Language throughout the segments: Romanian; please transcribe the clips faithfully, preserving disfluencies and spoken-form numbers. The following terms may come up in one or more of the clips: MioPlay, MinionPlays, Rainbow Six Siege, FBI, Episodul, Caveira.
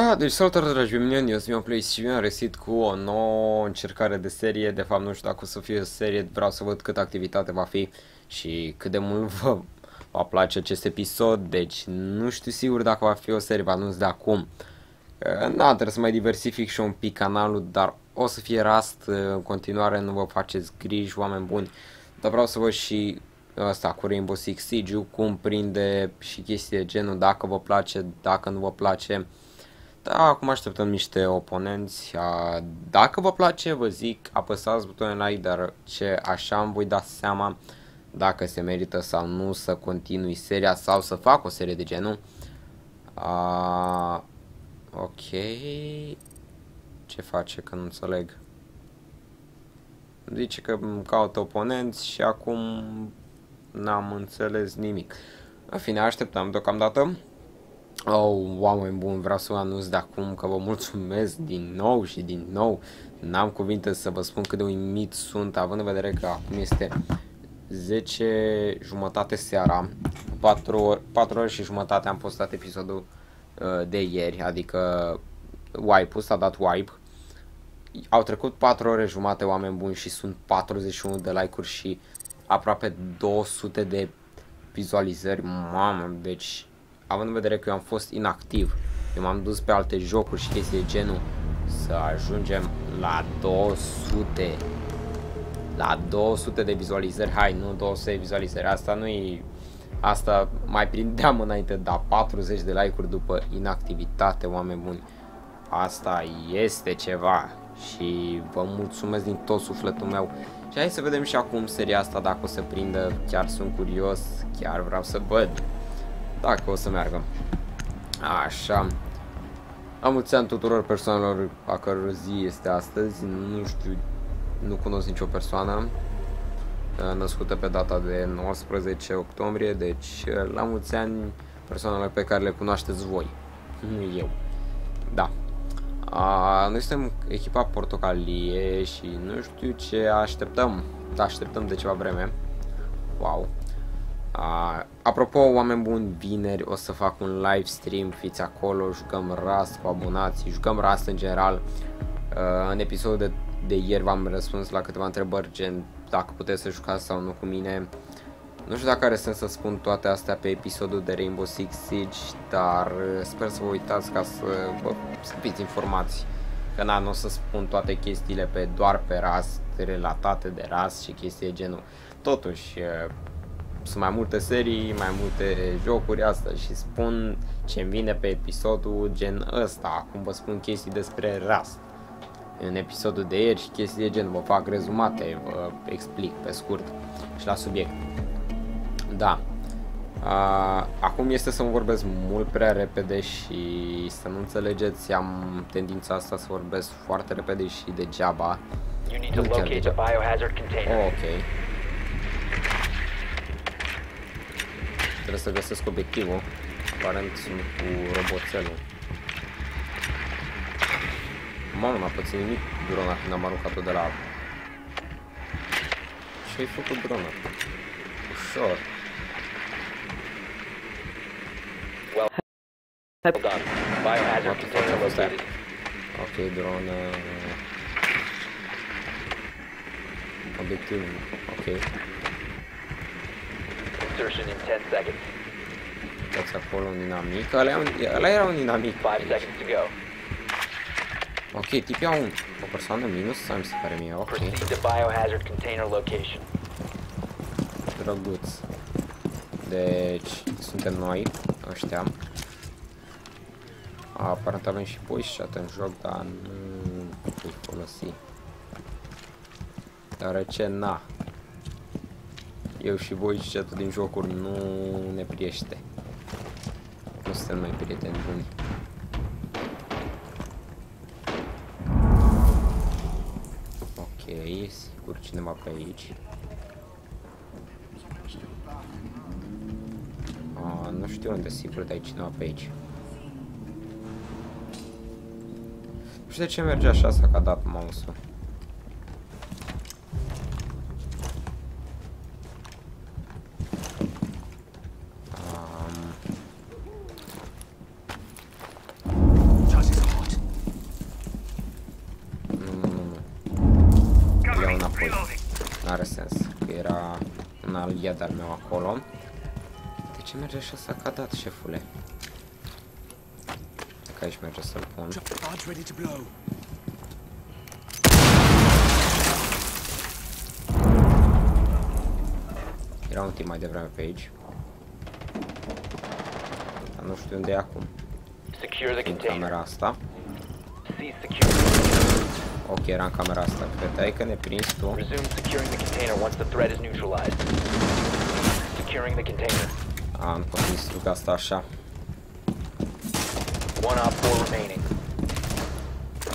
Da, deci salutare dragi minioni, eu sunt MioPlay și eu am resit cu o nouă încercare de serie. De fapt nu știu dacă o să fie o serie, vreau să văd cât activitate va fi și cât de mult vă va place acest episod. Deci nu știu sigur dacă va fi o serie, vă anunț de acum. Da, trebuie să mai diversific și un pic canalul, dar o să fie rast în continuare, nu vă faceți griji, oameni buni. Dar vreau să văd și asta cu Rainbow Six Siege, cum prinde și chestii de genul, dacă vă place, dacă nu vă place. Da, acum așteptăm niște oponenți. Dacă vă place, vă zic, apăsați butonul like, dar ce așa îmi voi da seama dacă se merită sau nu să continui seria sau să fac o serie de genul. A, ok. Ce face că nu înțeleg? Zice că caută oponenți și acum n-am înțeles nimic. În fine, așteptăm deocamdată. Oh, oameni buni, vreau să vă anunț de acum că vă mulțumesc din nou și din nou. N-am cuvinte să vă spun cât de uimit sunt, având în vedere că acum este zece jumătate seara, patru ore și jumătate am postat episodul uh, de ieri, adică wipe-ul, s-a dat wipe. Au trecut patru ore jumate, oameni buni, și sunt patruzeci și unu de like-uri și aproape două sute de vizualizări, mamă, deci... Având în vedere că eu am fost inactiv, eu m-am dus pe alte jocuri și chestii de genul, să ajungem la două sute, la două sute de vizualizări, hai, nu două sute de vizualizări, asta nu-i, asta mai prindeam înainte, dar patruzeci de like-uri după inactivitate, oameni buni, asta este ceva și vă mulțumesc din tot sufletul meu. Și hai să vedem și acum seria asta dacă o să prindă, chiar sunt curios, chiar vreau să văd dacă o să meargă. Așa. Am mulți ani tuturor persoanelor a căror zi este astăzi. Nu știu, nu cunosc nicio persoană născută pe data de nouăsprezece octombrie. Deci la mulți ani persoanelor pe care le cunoașteți voi, nu eu. Da. A, noi suntem echipa portocalie și nu știu ce așteptăm. Da, așteptăm de ceva vreme. Wow. Uh, apropo, oameni buni, vineri o să fac un live stream, fiți acolo, jucăm rast cu abonații, jucăm rast în general. Uh, în episodul de, de ieri v-am răspuns la câteva întrebări, gen dacă puteți să jucați sau nu cu mine. Nu știu dacă are sens să spun toate astea pe episodul de Rainbow Six Siege, dar sper să vă uitați ca să, bă, să fiți informați. Că na, nu o să spun toate chestiile pe, doar pe rast, relatate de rast și chestii de genul. Totuși... Uh, Sunt mai multe serii, mai multe jocuri asta și spun ce-mi vine pe episodul gen ăsta. Acum vă spun chestii despre rast. În episodul de ieri și chestii de gen, vă fac rezumate, vă explic pe scurt și la subiect. Da. Acum este să nu vorbesc mult prea repede și să nu înțelegeți, am tendința asta să vorbesc foarte repede și degeaba. Nu chiar degeaba. Oh, ok. Trebuie să găsesc obiectivul, aparent sunt cu roboțelul. Mamă, n-a pățit nimic drona când am aruncat-o de la... Ce-ai făcut drona? Ușor. Ok, drona... Obiectivul, ok. Dați acolo un dinamic, ăla era un dinamic. Ok, tipii au un, o persoană minus, să mi se pare mie, ok. Drăguț. Deci, suntem noi, ăștia. Aparent avem și push-shot în joc, dar nu pot folosi. Deoarece, na. Eu și voi și chatul din jocuri nu ne priește. Nu suntem mai prieteni buni. Ok, sigur cineva pe aici. A, nu știu unde, sigur, dar e cineva pe aici. Nu știu de ce merge așa, s-a cadat mouse-ul. n-are sens, că era un aliat de-al meu acolo. De ce merge așa sacadat, șefule? Că aici merge să-l pun. Era un timp mai devreme pe aici. Dar nu știu unde e acum. În camera asta. Ok, era în camera asta. Credeai că ne prinzi tu. A, nu pot să distrug asta așa.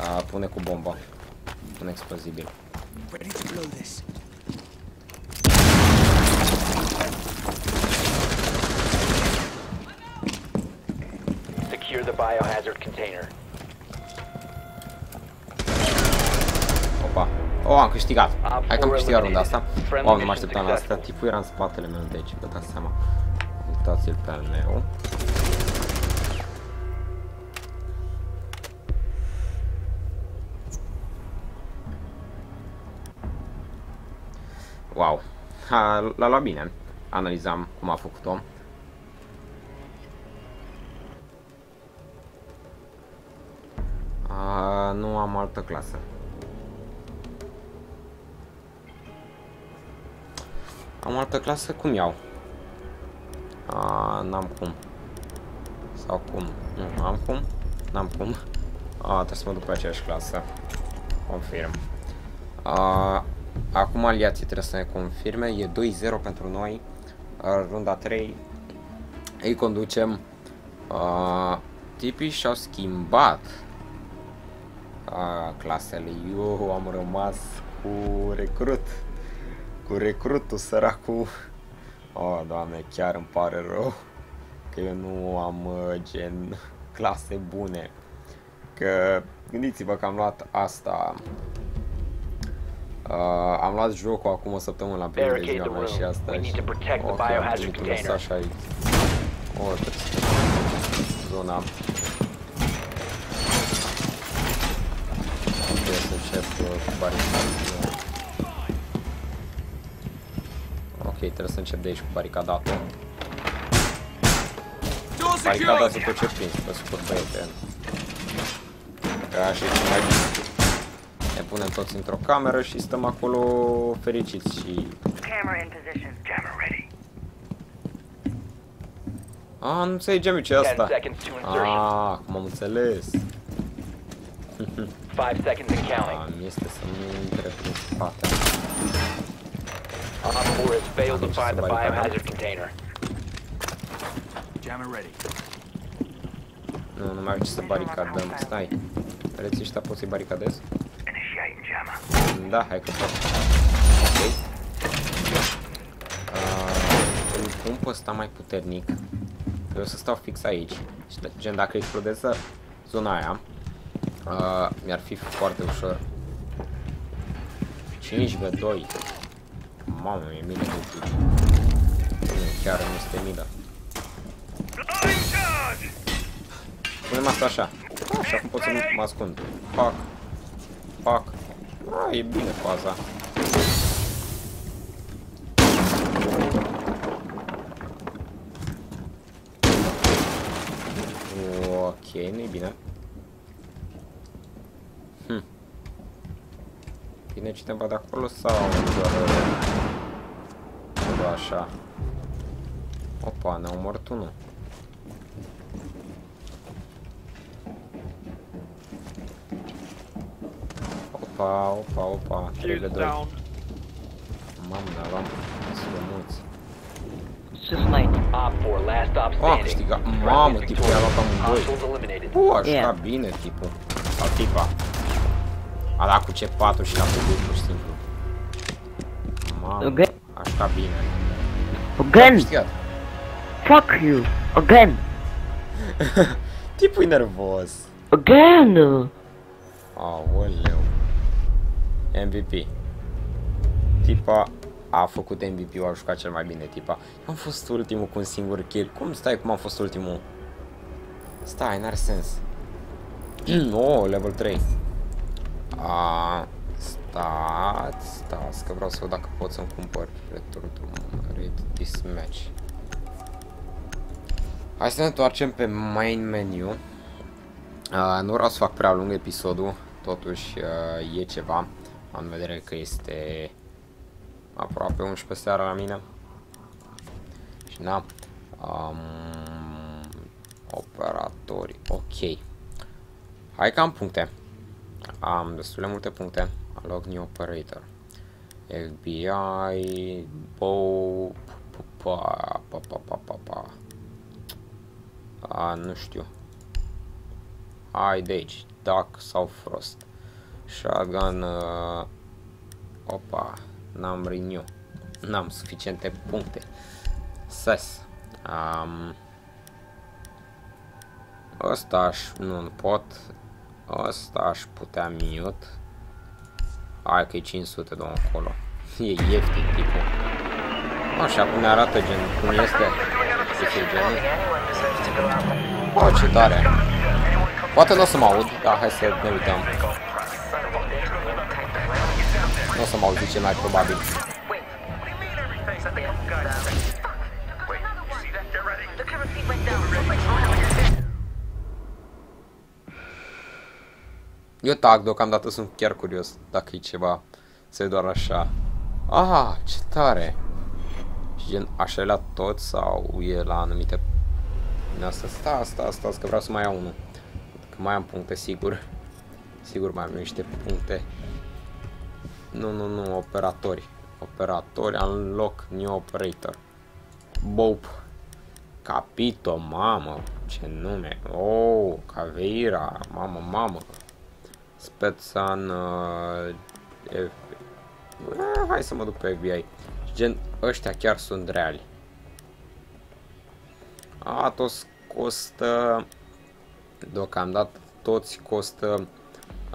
A, pune cu bomba. Un explozibil. The biohazard container. Opa. O, oh, am câștigat. Hai că am câștigat runda asta. Wow, nu mă așteptam la asta. Tipul era în spatele meu de aici, vă dați seama. Uitați-l pe al meu. Wow. L-a luat bine. Analizam cum a făcut-o. Nu am altă clasă. Am altă clasă? Cum iau? N-am cum. Sau cum? Nu am cum. N-am cum. A, trebuie să mă duc pe aceeași clasă. Confirm. A, acum aliații trebuie să ne confirme. E doi zero pentru noi. A, runda trei. Ei conducem. A, tipii și-au schimbat A, clasele. Eu am rămas cu recrut. Cu recrutul, săracul. Oh, Doamne, chiar îmi pare rău că eu nu am gen clase bune. Că gândiți-vă că am luat asta. Uh, am luat jocul acum o săptămână la primul de ziua mea și asta. O, chiar am primit un mesaj aici. O, trebuie să zona. Să încep cu baricada. Ok, trebuie să încep de aici cu baricada. Baricada după ce prins, pe scurt băiete. Ca așa e mai bine. Ne punem toți într-o cameră și stăm acolo fericiți și... Ah, nu înțelegeam eu ce e asta. Ah, acum am înțeles. Five seconds and counting. Am este să nu intre prin spate. Op four has failed to find the biohazard container. Jammer ready. Nu, nu mai am ce să baricadăm. Stai. Reții ăștia pot să-i baricadez? Da, hai că pot. Ok. Îl pun pe ăsta mai puternic. Eu o să stau fix aici. Și gen, dacă explodeză zona aia, Uh, mi-ar fi foarte ușor. Cinci v doi. Mamă, mi-e milă de tine. Chiar nu este milă. Punem asta așa. A, și acum pot să mă ascund. Pac. Pac. A, e bine faza. Ok, nu-i bine. Vine cineva de acolo sau doar, doar așa? Opa, ne-a omorât unul. Opa, opa, opa, trei la doi. Mamă, ne-a luat să le mulți. O, a câștigat. Mamă, tipul i-a luat amândoi. Bă, a jucat bine tipul. Sau tipa. A dat cu C patru și l-a făcut pur și simplu. Mamă, a jucat bine. Again! Fuck you! Again! Tipul-i nervos. Again! Aoleu. M V P. Tipa a făcut M V P-ul, a jucat cel mai bine tipa. Eu am fost ultimul cu un singur kill. Cum stai cum am fost ultimul? Stai, n-are sens. No, level trei. A, Stați, stați, că vreau să văd dacă pot să-mi cumpăr return rate this match. Hai să ne întoarcem pe main menu. Uh, nu vreau să fac prea lung episodul, totuși uh, e ceva. Am în vedere că este aproape unsprezece seara la mine. Și na, um, operatori, ok. Hai că am puncte. Am destule multe puncte. Log new operator. F B I, Bo, pa, pa, pa, pa, pa, pa. A, nu știu. Hai de aici, Duck sau Frost. Shotgun, uh, opa, n-am renew. N-am suficiente puncte. Ses. Um, Asta aș, nu pot. Asta aș putea mute. Hai că e cinci sute de acolo. E ieftin tipul. Așa cum ne arată gen cum este. O, ce tare. Poate nu o să mă aud, dar hai să ne uităm. Nu o să mă auzi cel mai probabil. Eu tac, deocamdată sunt chiar curios dacă e ceva, să e doar așa. Ah, ce tare! Și gen, așa e la tot sau e la anumite... Asta, asta, asta, asta, că vreau să mai iau unul. Că mai am puncte, sigur. Sigur mai am niște puncte. Nu, nu, nu, operatori. Operatori, unlock new operator. Bob. Capito, mamă, ce nume. Oh, Caveira, mamă, mamă. Spețan, uh, F... ah, hai să mă duc pe F B I. Gen, ăștia chiar sunt reali. A, toți costă, deocamdată toți costă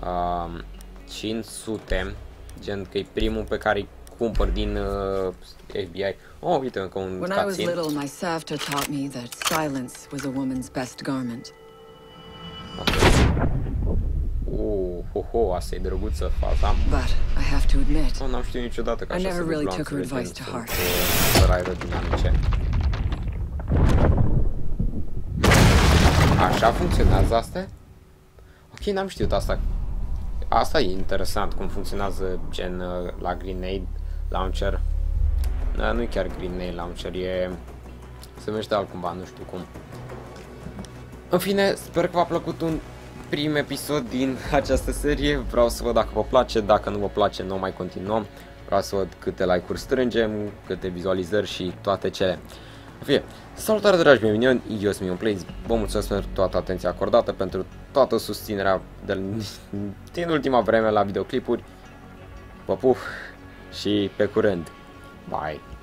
uh, cinci sute. Gen că e primul pe care îi cumpăr din uh, F B I. Oh, uite încă un cațin. Oh, ho, ho, asta e drăguță faza. But I have to admit, oh, n-am știut niciodată că așa se întâmplă în retenție fără aerodinamice. Așa funcționează astea? Ok, n-am știut asta. Asta e interesant, cum funcționează gen la grenade launcher. Da, nu e chiar grenade launcher, e... se numește altcumva, nu știu cum. În fine, sper că v-a plăcut un prim episod din această serie. Vreau să văd dacă vă place, dacă nu vă place, nu mai continuăm. Vreau să văd câte like-uri strângem, câte vizualizări și toate cele. Fie. Salutare dragi mei minioni, eu sunt MinionPlays, vă mulțumesc pentru toată atenția acordată, pentru toată susținerea de din ultima vreme la videoclipuri. Vă pup și pe curând. Bye!